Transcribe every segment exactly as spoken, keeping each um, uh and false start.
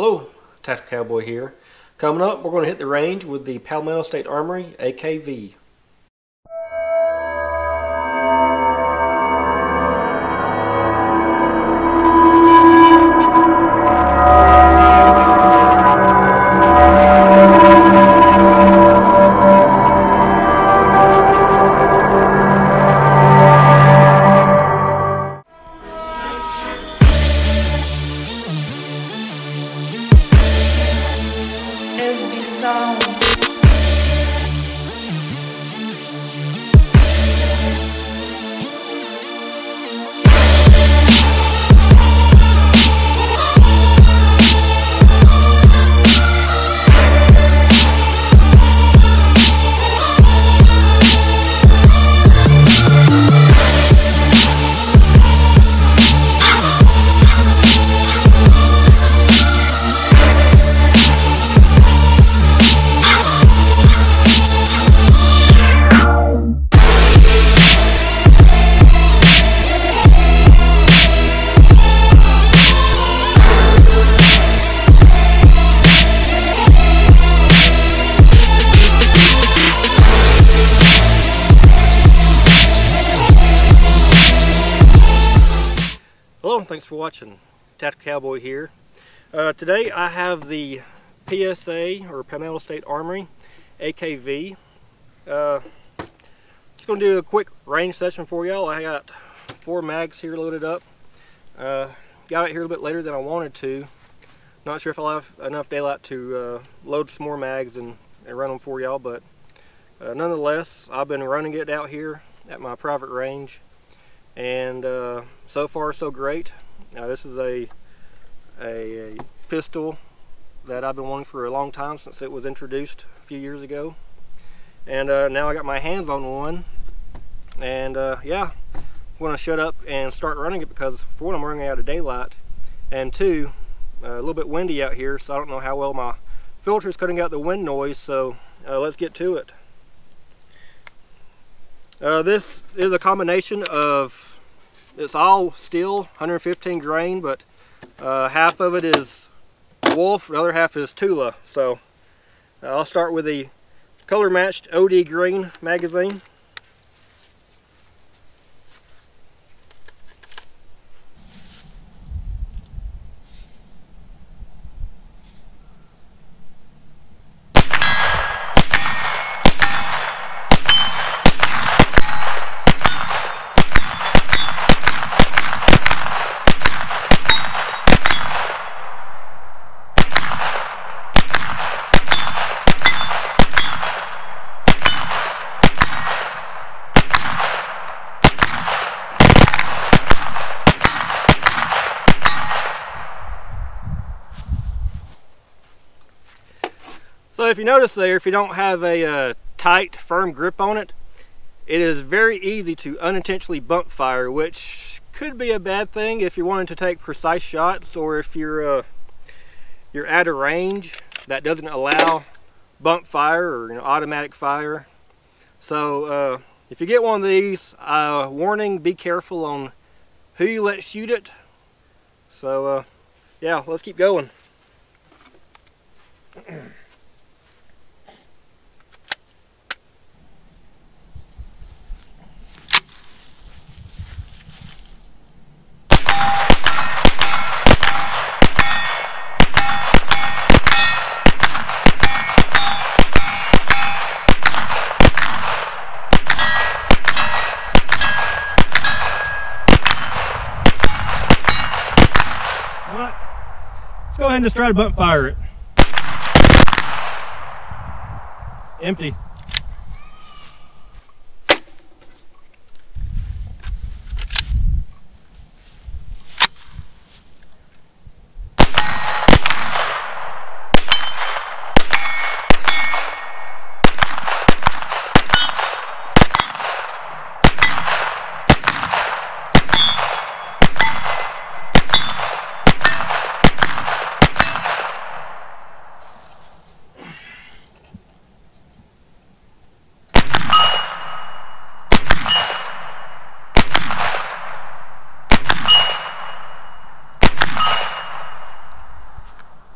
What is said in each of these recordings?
Hello, Tactical Cowboy here. Coming up, we're going to hit the range with the Palmetto State Armory A K V. Thanks for watching. Tactical Cowboy here. Uh, today I have the P S A or Palmetto State Armory A K V. Uh, just going to do a quick range session for y'all. I got four mags here loaded up. Uh, got it here a little bit later than I wanted to. Not sure if I'll have enough daylight to uh, load some more mags and, and run them for y'all, but uh, nonetheless, I've been running it out here at my private range. And uh, so far, so great. Now, this is a, a, a pistol that I've been wanting for a long time, since it was introduced a few years ago. And uh, now I got my hands on one. And uh, yeah, I'm gonna shut up and start running it, because for one, I'm running out of daylight. And two, uh, a little bit windy out here, so I don't know how well my filter is cutting out the wind noise, so uh, let's get to it. Uh, this is a combination of, it's all steel, one hundred fifteen grain, but uh, half of it is Wolf, the other half is Tula. So uh, I'll start with the color matched O D green magazine. If you notice there, if you don't have a uh, tight, firm grip on it, it is very easy to unintentionally bump fire, which could be a bad thing if you're wanting to take precise shots, or if you're uh, you're at a range that doesn't allow bump fire or, you know, automatic fire. So uh, if you get one of these, uh, warning: be careful on who you let shoot it. So uh, yeah, let's keep going. Go ahead and just try to bump fire it. Empty.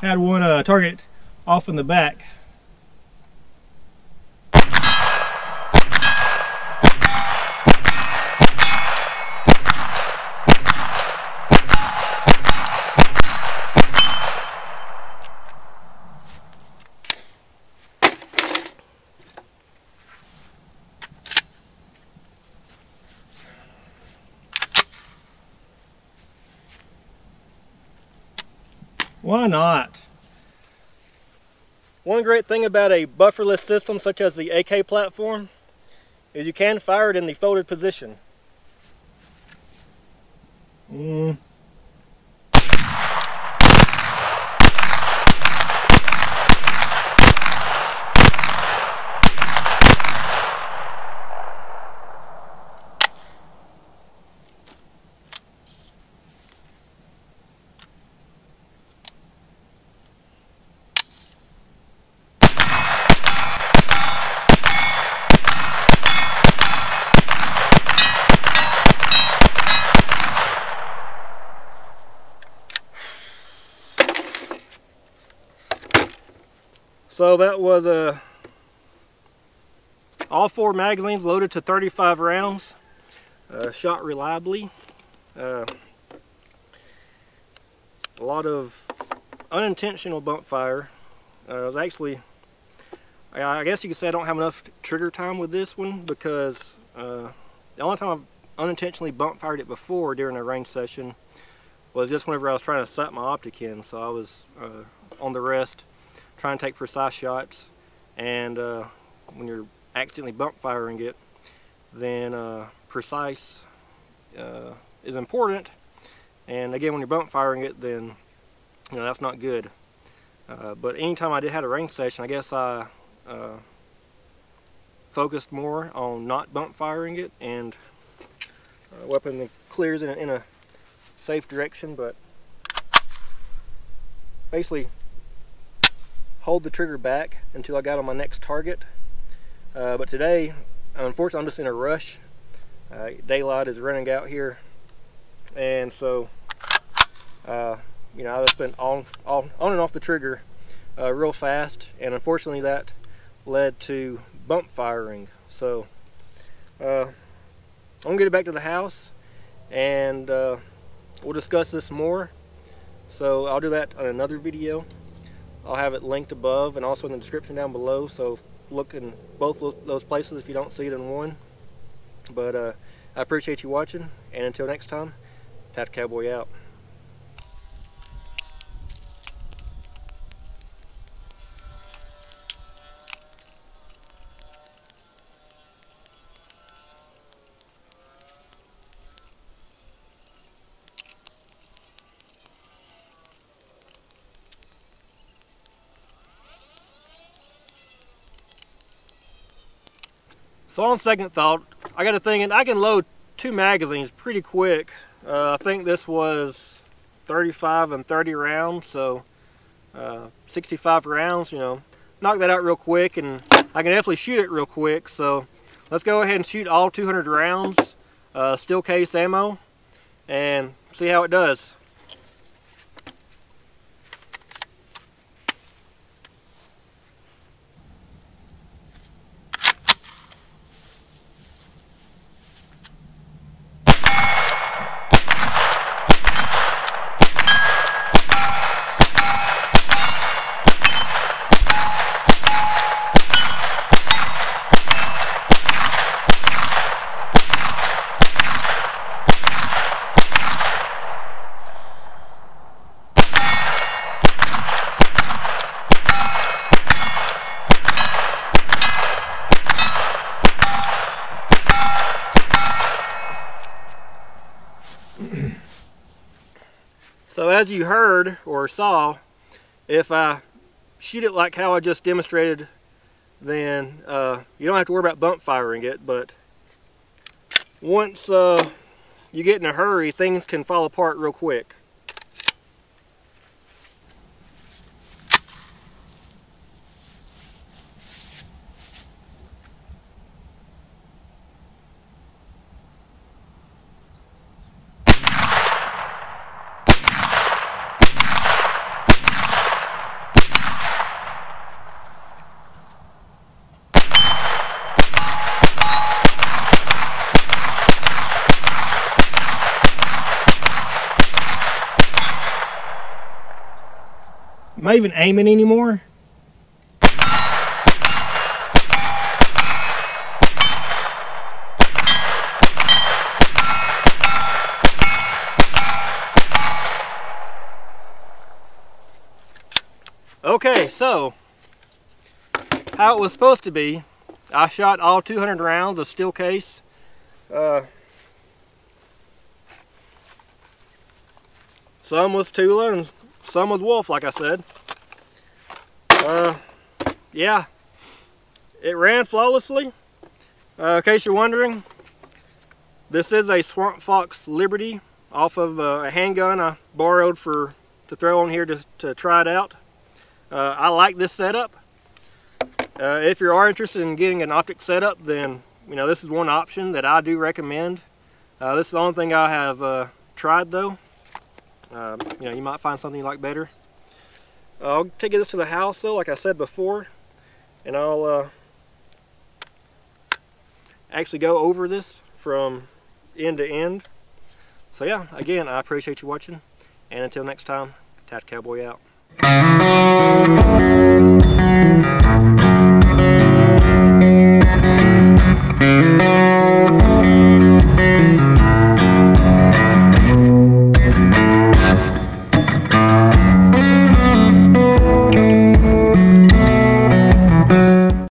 had one uh, target off in the back. Why not? One great thing about a bufferless system such as the A K platform is you can fire it in the folded position. Mm. So that was uh, all four magazines loaded to thirty-five rounds, uh, shot reliably. Uh, a lot of unintentional bump fire. Uh, it was actually, I guess you could say I don't have enough trigger time with this one because uh, the only time I've unintentionally bump fired it before during a range session was just whenever I was trying to sight my optic in. So I was uh, on the rest, trying to take precise shots, and uh, when you're accidentally bump firing it, then uh, precise uh, is important. And again, when you're bump firing it, then you know that's not good. Uh, but anytime I did have a range session, I guess I uh, focused more on not bump firing it and uh, weapon clears in a, in a safe direction. But basically, hold the trigger back until I got on my next target. Uh, but today, unfortunately, I'm just in a rush. Uh, daylight is running out here, and so uh, you know I just been on, on, on and off the trigger uh, real fast, and unfortunately that led to bump firing. So uh, I'm gonna get it back to the house, and uh, we'll discuss this more. So I'll do that on another video. I'll have it linked above and also in the description down below, so look in both of those places if you don't see it in one. But uh, I appreciate you watching, and until next time, Tactical Cowboy out. So on second thought, I got to thinking I can load two magazines pretty quick. Uh, I think this was thirty-five and thirty rounds, so uh, sixty-five rounds, you know. Knock that out real quick, and I can definitely shoot it real quick. So let's go ahead and shoot all two hundred rounds, uh, steel case ammo, and see how it does. So as you heard or saw, if I shoot it like how I just demonstrated, then uh, you don't have to worry about bump firing it. But once uh, you get in a hurry, things can fall apart real quick. I even aiming anymore? Okay, so how it was supposed to be, I shot all two hundred rounds of steel case. Uh, some was Tula and some was Wolf, like I said. Uh, yeah, it ran flawlessly. Uh, in case you're wondering, this is a Swamp Fox Liberty off of uh, a handgun I borrowed for to throw on here to, to try it out. Uh, I like this setup. Uh, if you are interested in getting an optic setup, then you know this is one option that I do recommend. Uh, this is the only thing I have uh, tried, though. Uh, you know, you might find something you like better. Uh, I'll take this to the house, though, like I said before, and I'll uh, actually go over this from end to end. So yeah, again, I appreciate you watching, and until next time, Tactical Cowboy out. Thank you.